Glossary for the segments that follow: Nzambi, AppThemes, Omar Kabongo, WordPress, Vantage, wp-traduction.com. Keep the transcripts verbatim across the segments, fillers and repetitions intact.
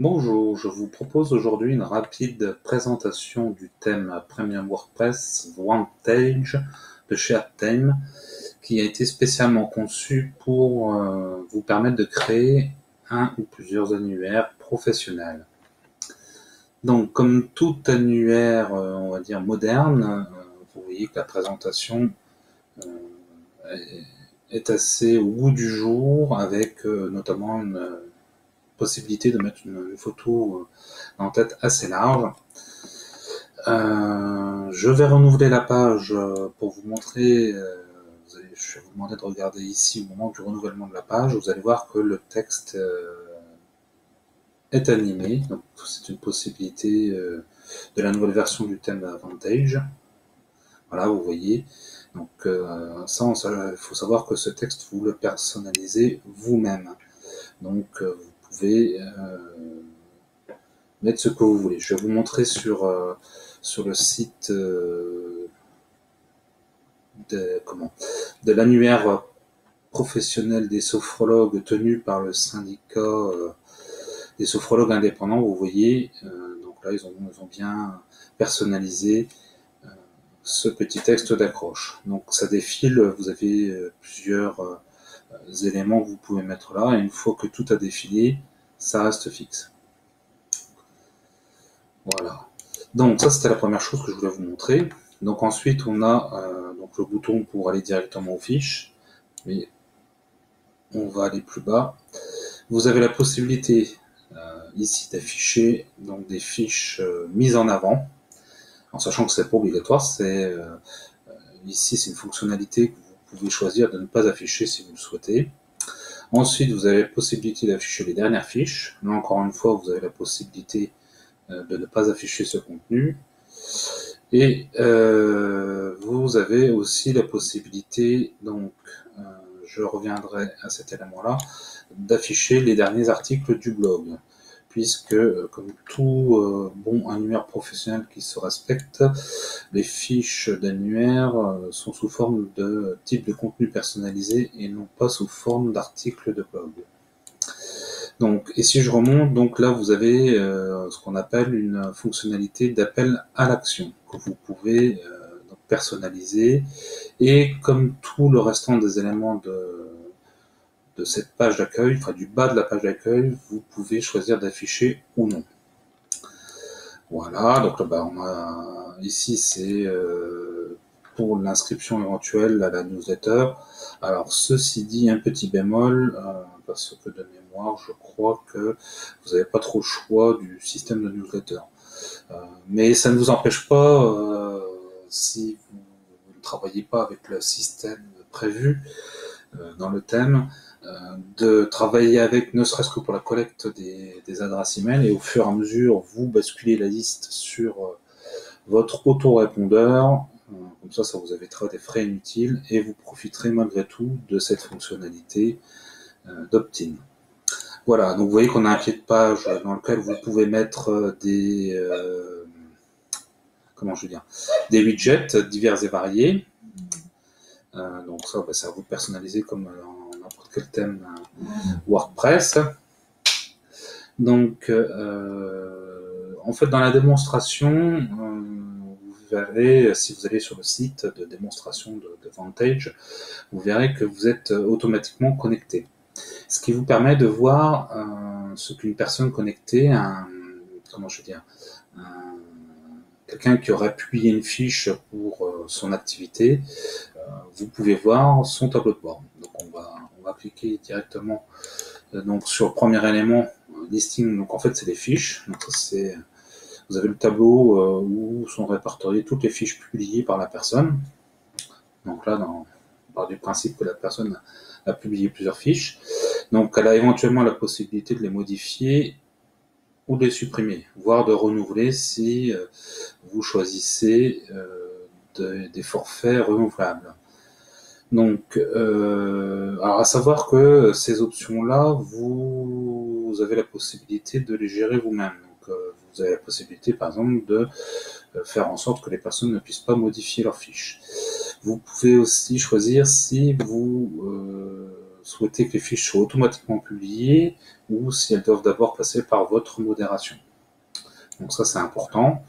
Bonjour, je vous propose aujourd'hui une rapide présentation du thème Premium WordPress Vantage de chez AppThemes qui a été spécialement conçu pour euh, vous permettre de créer un ou plusieurs annuaires professionnels. Donc comme tout annuaire, euh, on va dire moderne, euh, vous voyez que la présentation euh, est assez au goût du jour avec euh, notamment une euh, possibilité de mettre une, une photo euh, en tête assez large. Euh, je vais renouveler la page euh, pour vous montrer, euh, vous allez, je vais vous demander de regarder ici au moment du renouvellement de la page, vous allez voir que le texte euh, est animé, donc c'est une possibilité euh, de la nouvelle version du thème Vantage. Voilà, vous voyez, donc euh, ça, il faut savoir que ce texte, vous le personnalisez vous-même, donc euh, vous pouvez euh, mettre ce que vous voulez. Je vais vous montrer sur, euh, sur le site euh, de, comment, de l'annuaire professionnel des sophrologues tenu par le syndicat euh, des sophrologues indépendants. Vous voyez, euh, donc là ils ont, ils ont bien personnalisé euh, ce petit texte d'accroche. Donc ça défile, vous avez euh, plusieurs euh, éléments que vous pouvez mettre là, et une fois que tout a défilé, ça reste fixe. Voilà, donc ça c'était la première chose que je voulais vous montrer. Donc ensuite on a euh, donc le bouton pour aller directement aux fiches, mais on va aller plus bas. Vous avez la possibilité euh, ici d'afficher donc des fiches euh, mises en avant, en sachant que c'est pas obligatoire, c'est euh, ici c'est une fonctionnalité que vous Vous pouvez choisir de ne pas afficher si vous le souhaitez. Ensuite, vous avez la possibilité d'afficher les dernières fiches. Là, encore une fois, vous avez la possibilité de ne pas afficher ce contenu. Et euh, vous avez aussi la possibilité, donc euh, je reviendrai à cet élément-là, d'afficher les derniers articles du blog. Puisque, comme tout euh, bon annuaire professionnel qui se respecte, les fiches d'annuaire euh, sont sous forme de type de contenu personnalisé et non pas sous forme d'articles de blog. Donc, et si je remonte, donc là vous avez euh, ce qu'on appelle une fonctionnalité d'appel à l'action que vous pouvez euh, donc personnaliser, et comme tout le restant des éléments de de cette page d'accueil, enfin du bas de la page d'accueil, vous pouvez choisir d'afficher ou non. Voilà, donc là, bah, on a ici c'est euh, pour l'inscription éventuelle à la newsletter. Alors ceci dit, un petit bémol, euh, parce que de mémoire, je crois que vous n'avez pas trop le choix du système de newsletter. Euh, mais ça ne vous empêche pas, euh, si vous ne travaillez pas avec le système prévu euh, dans le thème, de travailler avec, ne serait-ce que pour la collecte des, des adresses email, et au fur et à mesure vous basculez la liste sur votre autorépondeur. Comme ça, ça vous évitera des frais inutiles et vous profiterez malgré tout de cette fonctionnalité d'opt-in. Voilà, donc vous voyez qu'on a un pied de page dans lequel vous pouvez mettre des euh, comment je veux dire, des widgets divers et variés. Euh, donc ça, bah, ça va vous personnaliser comme dans n'importe quel thème WordPress. Donc euh, en fait, dans la démonstration, euh, vous verrez, si vous allez sur le site de démonstration de, de Vantage, vous verrez que vous êtes automatiquement connecté, ce qui vous permet de voir euh, ce qu'une personne connectée, un, comment je veux dire, quelqu'un qui aurait publié une fiche pour euh, son activité, euh, vous pouvez voir son tableau de bord. Donc on va cliquer directement euh, donc sur le premier élément, euh, listing, donc en fait c'est les fiches. Donc c'est, vous avez le tableau euh, où sont répertoriées toutes les fiches publiées par la personne. Donc là, dans, on part du principe que la personne a publié plusieurs fiches, donc elle a éventuellement la possibilité de les modifier ou de les supprimer, voire de renouveler si euh, vous choisissez euh, de, des forfaits renouvelables. Donc, euh, alors à savoir que ces options-là, vous, vous avez la possibilité de les gérer vous-même. Donc, euh, vous avez la possibilité, par exemple, de faire en sorte que les personnes ne puissent pas modifier leurs fiches. Vous pouvez aussi choisir si vous euh, souhaitez que les fiches soient automatiquement publiées ou si elles doivent d'abord passer par votre modération. Donc ça, c'est important.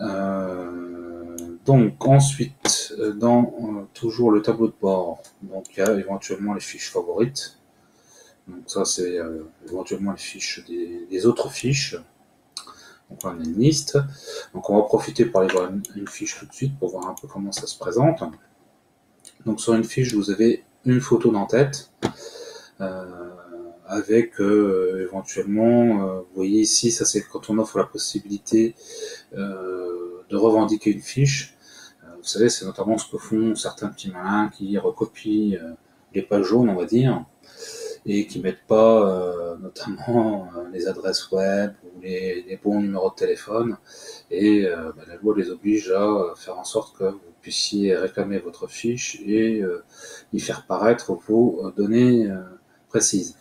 Euh, donc ensuite, dans euh, toujours le tableau de bord, donc il y a éventuellement les fiches favorites. Donc ça, c'est euh, éventuellement les fiches des, des autres fiches. Donc là, on a une liste. Donc on va profiter pour aller voir une, une fiche tout de suite pour voir un peu comment ça se présente. Donc sur une fiche, vous avez une photo d'en-tête euh, avec euh, éventuellement, euh, vous voyez ici, ça c'est quand on offre la possibilité euh, de revendiquer une fiche. Euh, vous savez, c'est notamment ce que font certains petits malins qui recopient euh, les pages jaunes, on va dire, et qui mettent pas euh, notamment euh, les adresses web ou les, les bons numéros de téléphone, et euh, bah, la loi les oblige à faire en sorte que vous puissiez réclamer votre fiche et euh, y faire paraître vos euh, données euh, précises.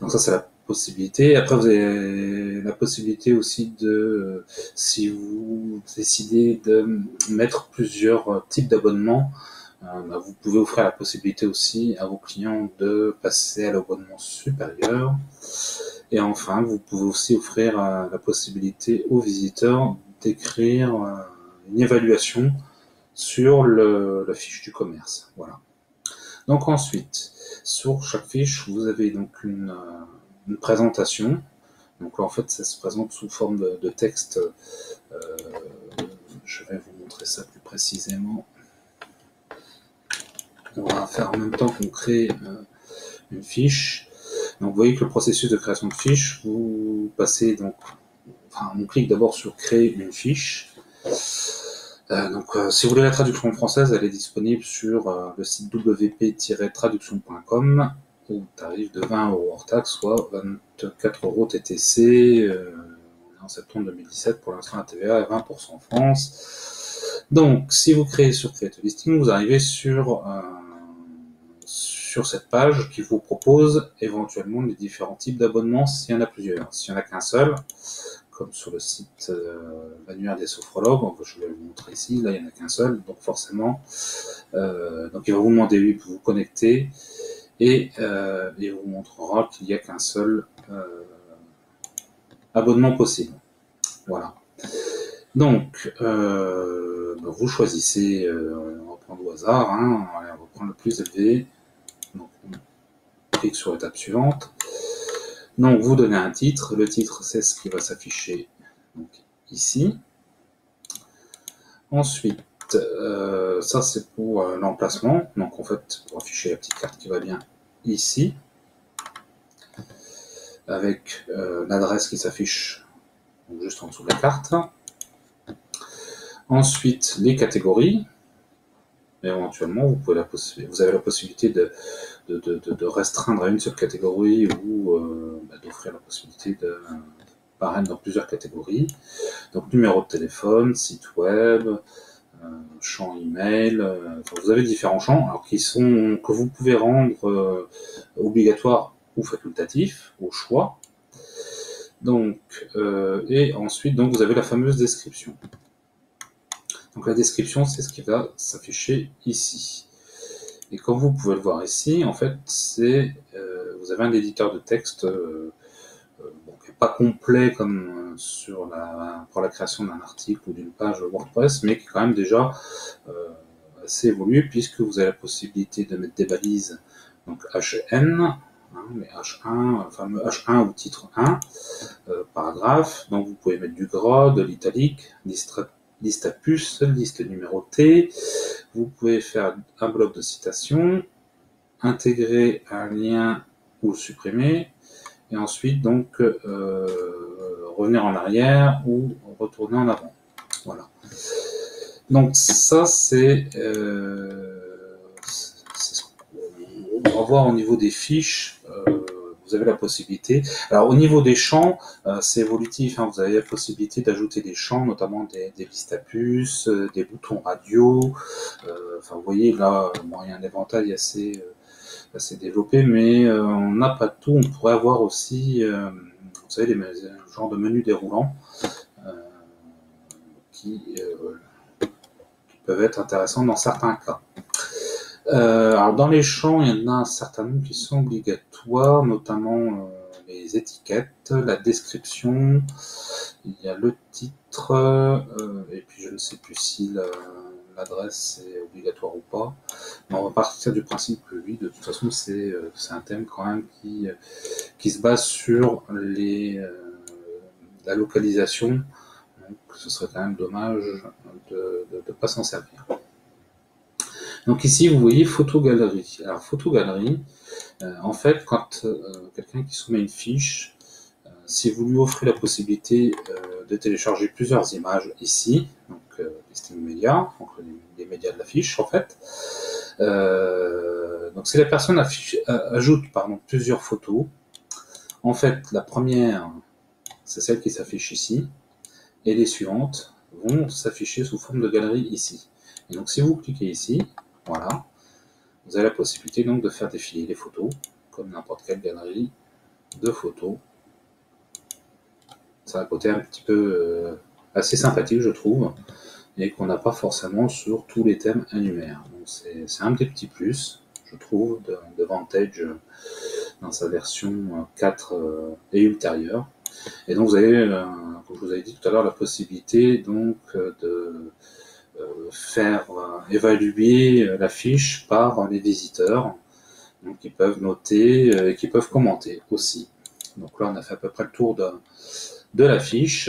Donc ça, c'est la possibilité. Après, vous avez la possibilité aussi de, euh, si vous décidez de mettre plusieurs types d'abonnements, Euh, bah, vous pouvez offrir la possibilité aussi à vos clients de passer à l'abonnement supérieur. Et enfin, vous pouvez aussi offrir euh, la possibilité aux visiteurs d'écrire euh, une évaluation sur le, la fiche du commerce. Voilà. Donc ensuite, sur chaque fiche, vous avez donc une, euh, une présentation. Donc là, en fait, ça se présente sous forme de, de texte. Euh, je vais vous montrer ça plus précisément. On va faire en même temps qu'on crée une fiche. Donc vous voyez que le processus de création de fiche, vous passez donc, enfin, on clique d'abord sur créer une fiche. Euh, donc euh, si vous voulez la traduction française, elle est disponible sur euh, le site w p tiret traduction point com au tarif de vingt euros hors taxe, soit vingt-quatre euros T T C euh, en septembre deux mille dix-sept. Pour l'instant, la T V A est vingt pour cent en France. Donc si vous créez sur Create a Listing, vous arrivez sur euh, sur cette page qui vous propose éventuellement les différents types d'abonnements s'il y en a plusieurs. S'il n'y en a qu'un seul, comme sur le site euh, Annuaire des sophrologues, je vais vous montrer ici, là il n'y en a qu'un seul, donc forcément, euh, donc il va vous demander lui pour vous connecter et euh, il vous montrera qu'il n'y a qu'un seul euh, abonnement possible. Voilà. Donc, euh, vous choisissez, euh, on va prendre au hasard, hein, allez, on va prendre le plus élevé. Donc, on clique sur l'étape suivante. Donc, vous donnez un titre. Le titre, c'est ce qui va s'afficher ici. Ensuite, euh, ça, c'est pour euh, l'emplacement. Donc, en fait, pour afficher la petite carte qui va bien ici, avec euh, l'adresse qui s'affiche juste en dessous de la carte. Ensuite, les catégories. Et éventuellement, vous, pouvez la vous avez la possibilité de, de, de, de restreindre à une seule catégorie ou euh, bah, d'offrir la possibilité de, de parrainer dans plusieurs catégories. Donc, numéro de téléphone, site web, euh, champ email. Euh, enfin, vous avez différents champs alors, qui sont, que vous pouvez rendre euh, obligatoires ou facultatifs, au choix. Donc, euh, et ensuite, donc, vous avez la fameuse description. Donc la description, c'est ce qui va s'afficher ici. Et comme vous pouvez le voir ici, en fait, c'est euh, vous avez un éditeur de texte euh, euh, bon, qui n'est pas complet comme euh, sur la, pour la création d'un article ou d'une page WordPress, mais qui est quand même déjà euh, assez évolué, puisque vous avez la possibilité de mettre des balises, donc H N, hein, les H un, le fameux H un ou titre un, euh, paragraphe, donc vous pouvez mettre du gras, de l'italique, distrait, liste à puce, liste numérotée, vous pouvez faire un bloc de citation, intégrer un lien ou le supprimer, et ensuite donc euh, revenir en arrière ou retourner en avant. Voilà. Donc ça c'est euh, ce qu'on va voir au niveau des fiches. Euh, Vous avez la possibilité. Alors au niveau des champs, euh, c'est évolutif. Hein, vous avez la possibilité d'ajouter des champs, notamment des, des listes à puces, euh, des boutons radio. Euh, enfin, vous voyez là, bon, il y a un éventail assez, euh, assez développé, mais euh, on n'a pas tout. On pourrait avoir aussi, euh, vous savez, les genres de menus déroulants euh, qui, euh, qui peuvent être intéressants dans certains cas. Euh, alors dans les champs, il y en a un certain nombre qui sont obligatoires, notamment euh, les étiquettes, la description, il y a le titre, euh, et puis je ne sais plus si l'adresse est obligatoire ou pas. Mais on va partir du principe que oui, de toute façon, c'est euh, un thème quand même qui, euh, qui se base sur les, euh, la localisation. Donc ce serait quand même dommage de ne pas s'en servir. Donc ici, vous voyez photo-galerie. Alors photo-galerie, euh, en fait, quand euh, quelqu'un qui soumet une fiche, euh, si vous lui offrez la possibilité euh, de télécharger plusieurs images ici, donc euh, listing média, donc les, les médias de la fiche en fait, euh, donc si la personne affiche, euh, ajoute pardon, plusieurs photos, en fait la première, c'est celle qui s'affiche ici, et les suivantes vont s'afficher sous forme de galerie ici. Et donc si vous cliquez ici, voilà, vous avez la possibilité donc de faire défiler les photos, comme n'importe quelle galerie de photos. C'est un côté un petit peu euh, assez sympathique, je trouve, et qu'on n'a pas forcément sur tous les thèmes annuaires. Donc c'est un des petits plus, je trouve, de, de Vantage dans sa version quatre euh, et ultérieure. Et donc vous avez, euh, comme je vous avais dit tout à l'heure, la possibilité donc euh, de faire euh, évaluer euh, la fiche par euh, les visiteurs, donc qui peuvent noter euh, et qui peuvent commenter aussi. Donc là on a fait à peu près le tour de, de la fiche.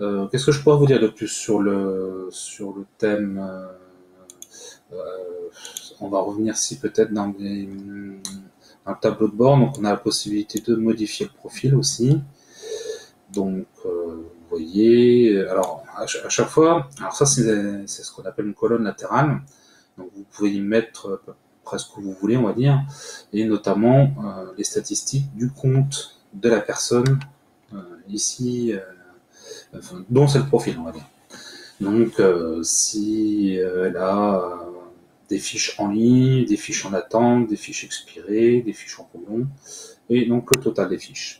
Euh, qu'est-ce que je pourrais vous dire de plus sur le, sur le thème? euh, euh, On va revenir si peut-être dans, dans le tableau de bord. Donc on a la possibilité de modifier le profil aussi. Donc euh, vous voyez, alors à chaque fois, alors ça c'est ce qu'on appelle une colonne latérale, donc vous pouvez y mettre presque ce que vous voulez, on va dire, et notamment euh, les statistiques du compte de la personne euh, ici, euh, enfin, dont c'est le profil, on va dire. Donc euh, si euh, elle a euh, des fiches en ligne, des fiches en attente, des fiches expirées, des fiches en colon, et donc le total des fiches.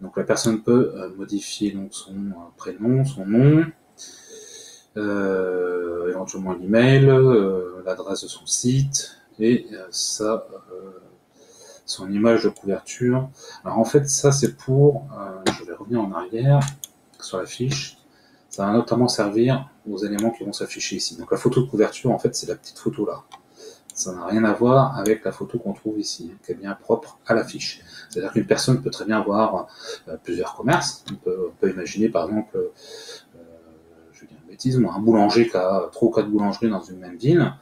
Donc la personne peut modifier donc son prénom, son nom, euh, éventuellement l'email, euh, l'adresse de son site et euh, sa, euh, son image de couverture. Alors en fait ça c'est pour, euh, je vais revenir en arrière sur la fiche, ça va notamment servir aux éléments qui vont s'afficher ici. Donc la photo de couverture en fait c'est la petite photo là. Ça n'a rien à voir avec la photo qu'on trouve ici, hein, qui est bien propre à la fiche. C'est-à-dire qu'une personne peut très bien avoir euh, plusieurs commerces. On peut, on peut imaginer par exemple, euh, je vais dire une bêtise, un boulanger qui a trois ou quatre boulangeries dans une même ville.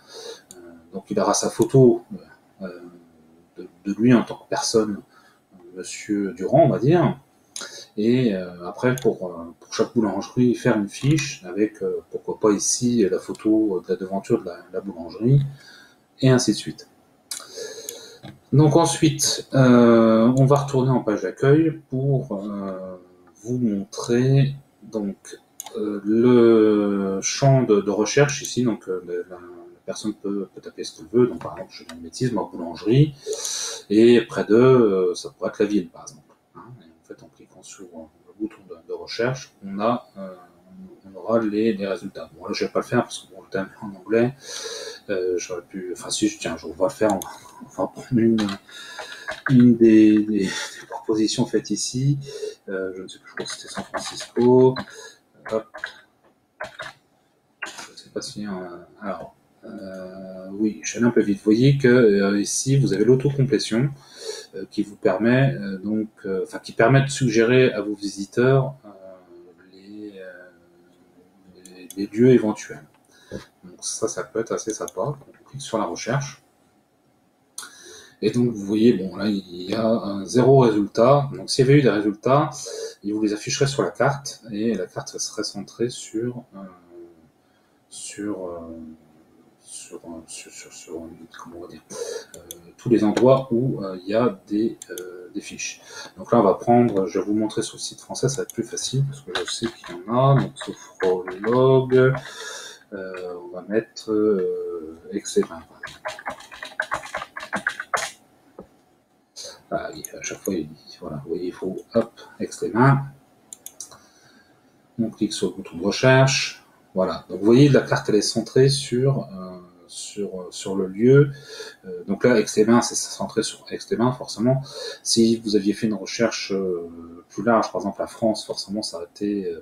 Euh, donc il aura sa photo euh, de, de lui en tant que personne, Monsieur Durand, on va dire. Et euh, après, pour, euh, pour chaque boulangerie, faire une fiche avec, euh, pourquoi pas ici, la photo de la devanture de la, de la boulangerie. Et ainsi de suite. Donc ensuite, euh, on va retourner en page d'accueil pour euh, vous montrer donc euh, le champ de, de recherche ici. Donc euh, la, la personne peut, peut taper ce qu'elle veut. Donc par exemple, je dis une bêtise, moi boulangerie, et près d'eux, euh, ça pourrait être la ville par exemple. Hein. En fait, en cliquant sur le bouton de, de recherche, on a euh, on aura les, les résultats. Bon là je vais pas le faire parce que bon, le thème est en anglais. Euh, j'aurais pu, enfin si je tiens, je vais le faire, on va, on va prendre une, une des, des, des propositions faites ici. Euh, je ne sais plus, je crois que c'était San Francisco. Hop. Je ne sais pas si. Euh, alors, euh, oui, je suis allé un peu vite. Vous voyez que euh, ici vous avez l'autocomplétion euh, qui vous permet euh, donc, euh, enfin qui permet de suggérer à vos visiteurs euh, les, euh, les, les lieux éventuels. Donc ça, ça peut être assez sympa. On clique sur la recherche. Et donc vous voyez, bon là il y a un zéro résultat. Donc s'il y avait eu des résultats, il vous les afficherait sur la carte. Et la carte serait centrée sur, euh, sur, euh, sur, sur, sur, sur comment on va dire, euh, tous les endroits où euh, il y a des, euh, des fiches. Donc là on va prendre, je vais vous montrer sur le site français, ça va être plus facile, parce que je sais qu'il y en a. Donc Sophrologue. Euh, on va mettre euh, Excel. Ah, à chaque fois, il, voilà, vous voyez, il faut hop, Excel. On clique sur le bouton de recherche. Voilà. Donc, vous voyez, la carte elle est centrée sur, euh, sur, sur le lieu. Euh, donc là, X T M un, c'est centré sur X T M un, forcément. Si vous aviez fait une recherche euh, plus large, par exemple la France, forcément, ça a été euh,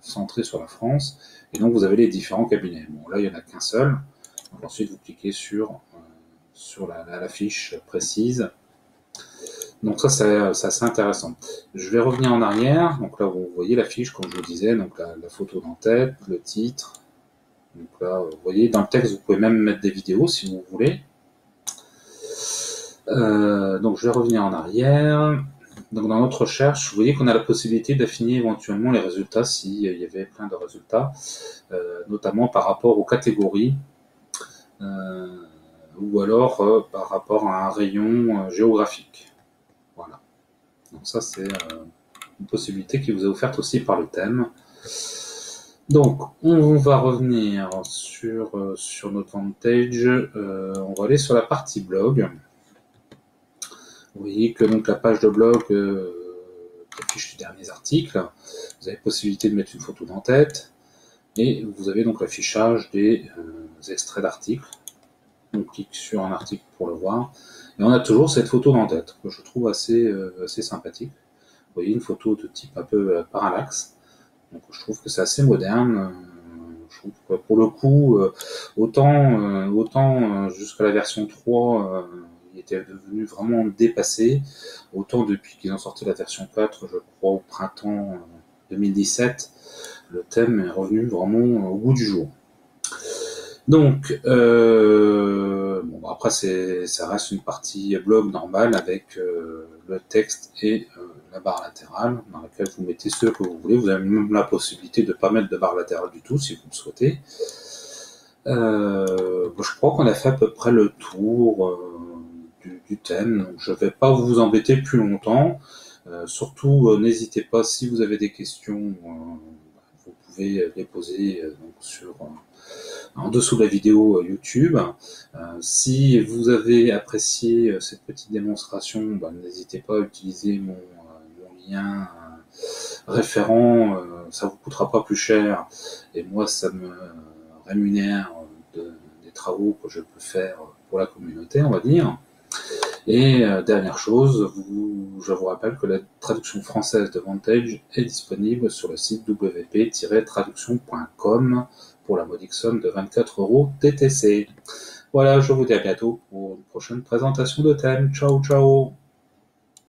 centré sur la France. Et donc, vous avez les différents cabinets. Bon, là, il n'y en a qu'un seul. Donc, ensuite, vous cliquez sur, euh, sur la, la, la fiche précise. Donc ça, c'est assez intéressant. Je vais revenir en arrière. Donc là, vous voyez la fiche, comme je vous disais, donc la, la photo d'en-tête, le titre. Donc là, vous voyez, dans le texte, vous pouvez même mettre des vidéos si vous voulez. Euh, donc je vais revenir en arrière. Donc dans notre recherche, vous voyez qu'on a la possibilité d'affiner éventuellement les résultats s'il y avait plein de résultats, euh, notamment par rapport aux catégories. Euh, ou alors euh, par rapport à un rayon euh, géographique. Voilà. Donc ça, c'est euh, une possibilité qui vous est offerte aussi par le thème. Donc, on va revenir sur, euh, sur notre Vantage. Euh, on va aller sur la partie blog. Vous voyez que donc, la page de blog euh, affiche les derniers articles. Vous avez possibilité de mettre une photo d'en-tête. Et vous avez donc l'affichage des euh, extraits d'articles. On clique sur un article pour le voir. Et on a toujours cette photo d'en-tête, que je trouve assez, euh, assez sympathique. Vous voyez, une photo de type un peu euh, parallaxe. Donc je trouve que c'est assez moderne. Euh, je trouve que pour le coup, euh, autant, euh, autant euh, jusqu'à la version trois, euh, il était devenu vraiment dépassé. Autant depuis qu'ils ont sorti la version quatre, je crois, au printemps euh, deux mille dix-sept, le thème est revenu vraiment au goût du jour. Donc, euh, bon, après, ça reste une partie blog normale avec euh, le texte et euh, la barre latérale dans laquelle vous mettez ce que vous voulez. Vous avez même la possibilité de ne pas mettre de barre latérale du tout si vous le souhaitez. Euh, bon, je crois qu'on a fait à peu près le tour euh, du, du thème. Donc, je ne vais pas vous embêter plus longtemps. Euh, surtout, euh, n'hésitez pas, si vous avez des questions, euh, vous pouvez les poser euh, donc, sur... Euh, en dessous de la vidéo YouTube. Euh, si vous avez apprécié cette petite démonstration, ben, n'hésitez pas à utiliser mon, euh, mon lien euh, référent, euh, ça vous coûtera pas plus cher, et moi ça me rémunère de, des travaux que je peux faire pour la communauté, on va dire. Et euh, dernière chose, vous, je vous rappelle que la traduction française de Vantage est disponible sur le site w p tiret traduction point com pour la modique somme de vingt-quatre euros T T C. Voilà, je vous dis à bientôt pour une prochaine présentation de thème. Ciao, ciao!